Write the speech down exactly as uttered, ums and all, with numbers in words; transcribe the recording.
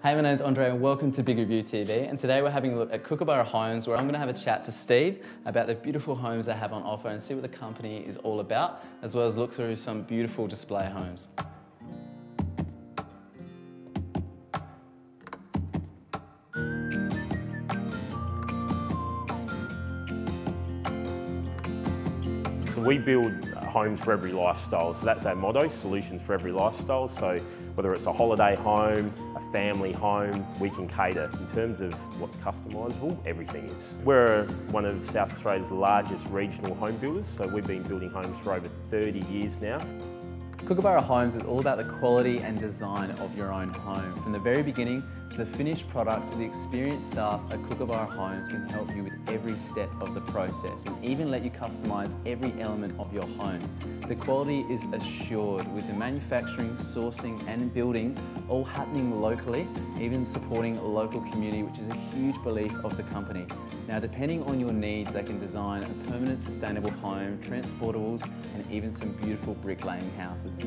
Hey, my name's Andre and welcome to Big Review T V, and today we're having a look at Kookaburra Homes, where I'm going to have a chat to Steve about the beautiful homes they have on offer and see what the company is all about, as well as look through some beautiful display homes. So we build homes for every lifestyle, so that's our motto, solutions for every lifestyle. So whether it's a holiday home, a family home, we can cater. In terms of what's customisable, everything is. We're one of South Australia's largest regional home builders, so we've been building homes for over thirty years now. Kookaburra Homes is all about the quality and design of your own home. From the very beginning to the finished product, the experienced staff at Kookaburra Homes can help you with every step of the process and even let you customise every element of your home. The quality is assured with the manufacturing, sourcing and building all happening locally, even supporting a local community, which is a huge belief of the company. Now, depending on your needs, they can design a permanent sustainable home, transportables and even some beautiful brick laying houses.